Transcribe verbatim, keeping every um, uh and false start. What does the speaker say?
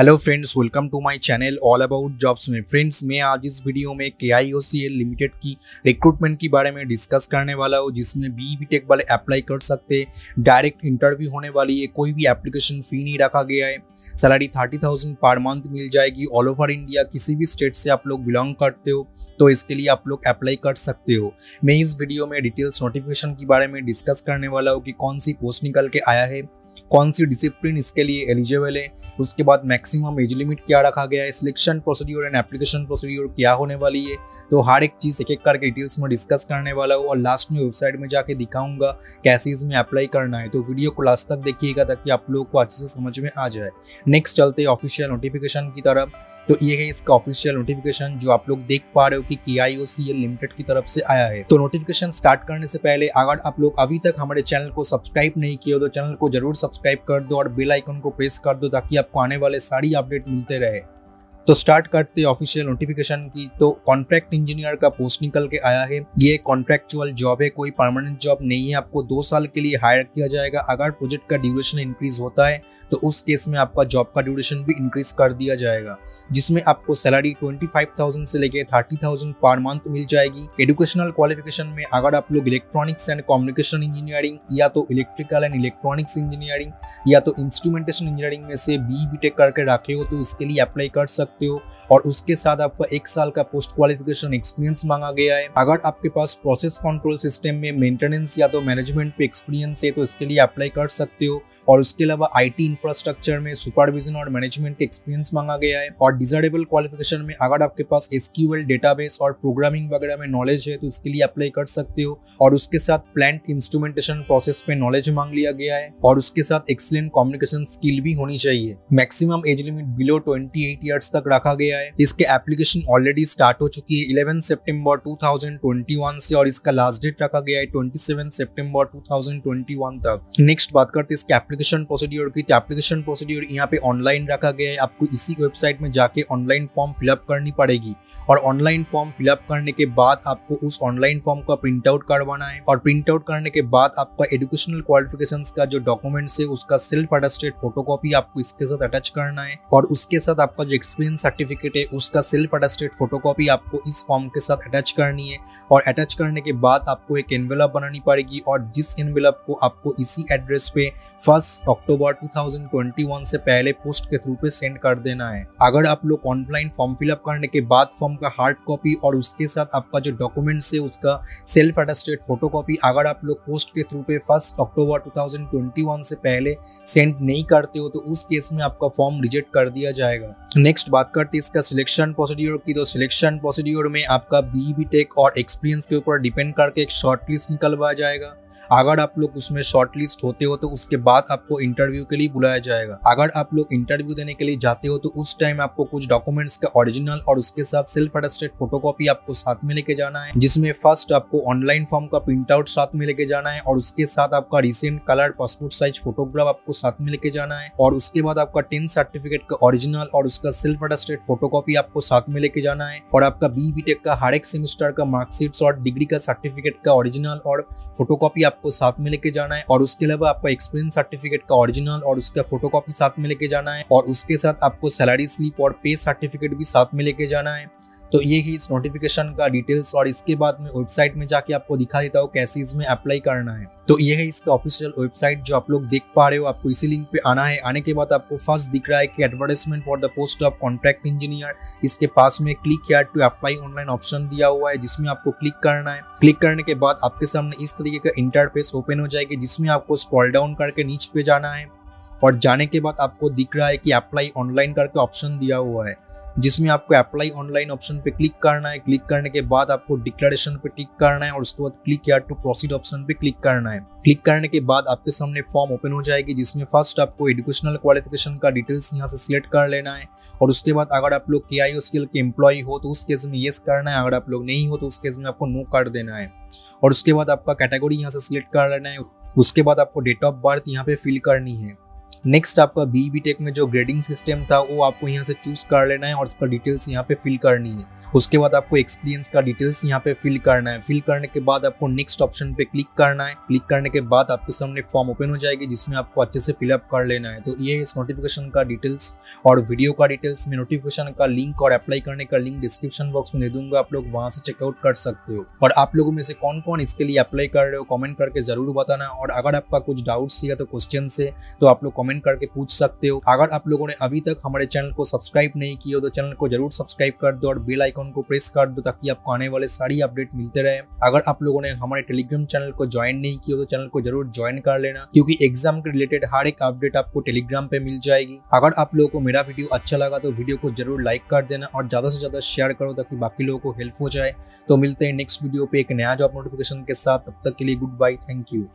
Hello friends, welcome to my channel all about jobs में। Friends, मैं आज इस वीडियो में K I O C L limited की रिक्रूटमेंट के बारे में डिस्कस करने वाला हूँ, जिसमें बी बी टेक वाले अप्लाई कर सकते हैं। डायरेक्ट इंटरव्यू होने वाली है, कोई भी एप्लीकेशन फ़ी नहीं रखा गया है। सैलरी थर्टी थाउजेंड पर मंथ मिल जाएगी। ऑल ओवर इंडिया किसी भी स्टेट से आप लोग बिलोंग करते हो तो इसके लिए आप लोग अप्लाई कर सकते हो। मैं इस वीडियो में डिटेल्स नोटिफिकेशन के बारे में डिस्कस करने वाला हूँ कि कौन सी पोस्ट निकल के आया है, कौन सी डिसिप्लिन इसके लिए एलिजिबल है, उसके बाद मैक्सिमम एज लिमिट क्या रखा गया है, selection procedure and application procedure क्या होने वाली है। तो हर एक चीज़ एक एक करके डिटेल्स में डिस्कस करने वाला हूँ और लास्ट में वेबसाइट में जाके दिखाऊंगा कैसे इसमें अप्लाई करना है। तो वीडियो को लास्ट तक देखिएगा ताकि आप लोगों को अच्छे से समझ में आ जाए। नेक्स्ट चलते हैं ऑफिशियल नोटिफिकेशन की तरफ। तो ये है इसका ऑफिशियल नोटिफिकेशन जो आप लोग देख पा रहे हो कि के I O C L limited की तरफ से आया है। तो नोटिफिकेशन स्टार्ट करने से पहले अगर आप लोग अभी तक हमारे चैनल को सब्सक्राइब नहीं किया हो तो चैनल को जरूर सब्सक्राइब कर दो और बेल आइकन को प्रेस कर दो ताकि आपको आने वाले सारी अपडेट मिलते रहे। तो स्टार्ट करते ऑफिशियल नोटिफिकेशन की। तो कॉन्ट्रैक्ट इंजीनियर का पोस्ट निकल के आया है। ये कॉन्ट्रैक्चुअल जॉब है, कोई परमानेंट जॉब नहीं है। आपको दो साल के लिए हायर किया जाएगा। अगर प्रोजेक्ट का ड्यूरेशन इंक्रीज होता है तो उस केस में आपका जॉब का ड्यूरेशन भी इंक्रीज कर दिया जाएगा, जिसमें आपको सैलरी ट्वेंटी फाइव थाउजेंड से लेकर थर्टी थाउजेंड पर मंथ मिल जाएगी। एजुकेशनल क्वालिफिकेशन में अगर आप लोग इलेक्ट्रॉनिक्स एंड कम्युनिकेशन इंजीनियरिंग या तो इलेक्ट्रिकल एंड इलेक्ट्रॉनिक्स इंजीनियरिंग या तो इंस्ट्रूमेंटेशन इंजीनियरिंग में से बी बी टेक करके रखे हो तो इसके लिए अप्लाई कर सकते हो। और उसके साथ आपका एक साल का पोस्ट क्वालिफिकेशन एक्सपीरियंस मांगा गया है। अगर आपके पास प्रोसेस कंट्रोल सिस्टम में मेंटेनेंस या तो मैनेजमेंट पे एक्सपीरियंस है तो इसके लिए अप्लाई कर सकते हो। और उसके अलावा आईटी इंफ्रास्ट्रक्चर में सुपरविजन और मैनेजमेंट का एक्सपीरियंस मांगा गया है। और डिजायरेबल क्वालिफिकेशन में अगर आपके पास एस क्यू एल डेटाबेस और प्रोग्रामिंग वगैरह में नॉलेज है तो इसके लिए अप्लाई कर सकते हो। और उसके साथ प्लांट इंस्ट्रूमेंटेशन प्रोसेस पे नॉलेज मांग लिया गया है और उसके साथ एक्सीलेंट कम्युनिकेशन स्किल भी होनी चाहिए। Maximum age limit below twenty eight years तक रखा गया है। इसके एप्लीकेशन ऑलरेडी स्टार्ट हो चुकी है eleven September two thousand twenty one से और इसका लास्ट डेट रखा गया है twenty seven September two thousand twenty one तक। नेक्स्ट बात करते इसके एप्लीकेशन प्रोसीड्योर की। तो एप्लीकेशन प्रोसीड्योर यहाँ पे ऑनलाइन रखा गया है। आपको इसी वेबसाइट में जाके ऑनलाइन फॉर्म फिलअप करनी पड़ेगी और ऑनलाइन फॉर्म फिलअप करने के बाद आपको उस ऑनलाइन फॉर्म का प्रिंट आउट करवाना है। और प्रिंट आउट करने के बाद आपका एजुकेशनल क्वालिफिकेशंस का जो डॉक्यूमेंट्स है उसका सेल्फ अटेस्टेड फोटोकॉपी आपको इसके साथ अटैच करना है। और उसके साथ आपका जो एक्सपीरियंस सर्टिफिकेट है उसका सेल्फ अटेस्टेड फोटोकॉपी आपको इस फॉर्म के साथ अटैच करनी है। और अटैच करने के बाद आपको एक एनवेलप बनानी पड़ेगी और जिस एनवेलप को आपको इसी एड्रेस पे first October two thousand twenty one से पहले पोस्ट के थ्रू पे सेंड कर देना है। अगर आप लोग ऑनलाइन फॉर्म फिलअप करने के बाद फॉर्म का हार्ड कॉपी और उसके साथ आपका जो डॉक्यूमेंट्स है उसका सेल्फ अटेस्टेड फोटोकॉपी अगर आप लोग पोस्ट के थ्रू पे first October two thousand twenty one से पहले सेंड नहीं करते हो तो उस केस में आपका फॉर्म रिजेक्ट कर दिया जाएगा। नेक्स्ट बात करते हैं इसका सिलेक्शन प्रोसीड्योर की। तो सिलेक्शन प्रोसीड्योर में आपका बी बी टेक और एक्सपीरियंस के ऊपर डिपेंड करके एक शॉर्ट लिस्ट निकलवाया जाएगा। अगर आप लोग उसमें शॉर्टलिस्ट होते हो तो उसके बाद आपको इंटरव्यू के लिए बुलाया जाएगा। अगर आप लोग इंटरव्यू देने के लिए जाते हो तो उस टाइम आपको कुछ डॉक्यूमेंट्स का ओरिजिनल और उसके साथ सेल्फ अटेस्टेड फोटोकॉपी आपको साथ में लेके जाना है, जिसमें फर्स्ट आपको ऑनलाइन फॉर्म का प्रिंट आउट साथ में लेके जाना है और उसके साथ आपका recent colour passport size photograph आपको साथ में लेके जाना है। और उसके बाद आपका टेंथ सर्टिफिकेट का ओरिजिनल और उसका सेल्फ अटेस्टेड फोटोकॉपी आपको साथ में लेके जाना है। और आपका बी बी टेक का हर एक सेमेस्टर का मार्कशीट्स और डिग्री का सर्टिफिकेट का ओरिजिनल और फोटोकॉपी आपको साथ में लेके जाना है। और उसके अलावा आपका एक्सपीरियंस सर्टिफिकेट का ओरिजिनल और उसका फोटोकॉपी साथ में लेके जाना है। और उसके साथ आपको सैलरी स्लिप और पे सर्टिफिकेट भी साथ में लेके जाना है। तो ये ही इस नोटिफिकेशन का डिटेल्स। और इसके बाद मैं वेबसाइट में जाके आपको दिखा देता हूँ कैसे इसमें अप्लाई करना है। तो ये है इसका ऑफिशियल वेबसाइट जो आप लोग देख पा रहे हो। आपको इसी लिंक पे आना है। आने के बाद आपको फर्स्ट दिख रहा है कि advertisement for the post of contract engineer, इसके पास में click here to apply online option दिया हुआ है जिसमें आपको क्लिक करना है। क्लिक करने के बाद आपके सामने इस तरीके का इंटरफेस ओपन हो जाएगी जिसमें आपको स्क्रॉल डाउन करके नीचे पे जाना है। और जाने के बाद आपको दिख रहा है कि अप्लाई ऑनलाइन करके ऑप्शन दिया हुआ है जिसमें आपको अप्लाई ऑनलाइन ऑप्शन पे क्लिक करना है। क्लिक करने के बाद आपको डिक्लेरेशन पे टिक करना है और उसके बाद click here to proceed option पे क्लिक करना है। क्लिक करने के बाद आपके सामने फॉर्म ओपन हो जाएगी जिसमें फर्स्ट आपको एजुकेशनल क्वालिफिकेशन का डिटेल्स यहाँ से सिलेक्ट कर लेना है। और उसके बाद अगर आप लोग के आई ओ सी एल के एम्प्लॉय हो तो उस केस में येस करना है, अगर आप लोग नहीं हो तो उस केस में आपको नो कर देना है। और उसके बाद आपका कैटेगरी यहाँ से सिलेक्ट कर लेना है। उसके बाद आपको डेट ऑफ बर्थ यहाँ पे फिल करनी है। नेक्स्ट आपका बी बीटेक में जो ग्रेडिंग सिस्टम था वो आपको यहाँ से चूज कर लेना है और उसका डिटेल्स यहाँ पे फिल करनी है। उसके बाद आपको एक्सपीरियंस का डिटेल्स यहाँ पे फिल करना है। फिल करने के बाद आपको नेक्स्ट ऑप्शन पे क्लिक करना है। क्लिक करने के बाद आपके सामने फॉर्म ओपन हो जाएगी जिसमें आपको अच्छे से फिलअप कर लेना है। तो ये इस नोटिफिकेशन का डिटेल्स और वीडियो का डिटेल्स में नोटिफिकेशन का लिंक और अप्लाई करने का लिंक डिस्क्रिप्शन बॉक्स में दे दूंगा, आप लोग वहाँ से चेकआउट कर सकते हो। और आप लोगों में से कौन कौन इसके लिए अप्लाई कर रहे हो कॉमेंट करके जरूर बताना। और अगर आपका कुछ डाउट्स या तो क्वेश्चन है तो आप लोग कमेंट करके पूछ सकते हो। अगर आप लोगों ने अभी तक हमारे चैनल को सब्सक्राइब नहीं किया हो तो चैनल को जरूर सब्सक्राइब कर दो और बेल आइकन को प्रेस कर दो ताकि आपको आने वाले सारी अपडेट मिलते रहे। अगर आप लोगों ने हमारे टेलीग्राम चैनल को ज्वाइन नहीं किया हो तो चैनल को जरूर ज्वाइन कर लेना, क्योंकि एग्जाम के रिलेटेड हर एक अपडेट आपको टेलीग्राम पे मिल जाएगी। अगर आप लोगों को मेरा वीडियो अच्छा लगा तो वीडियो को जरूर लाइक कर देना और ज्यादा से ज्यादा शेयर करो ताकि बाकी लोगों को हेल्प हो जाए। तो मिलते हैं नेक्स्ट वीडियो पे एक नया जॉब नोटिफिकेशन के साथ। तब तक के लिए गुड बाय, थैंक यू।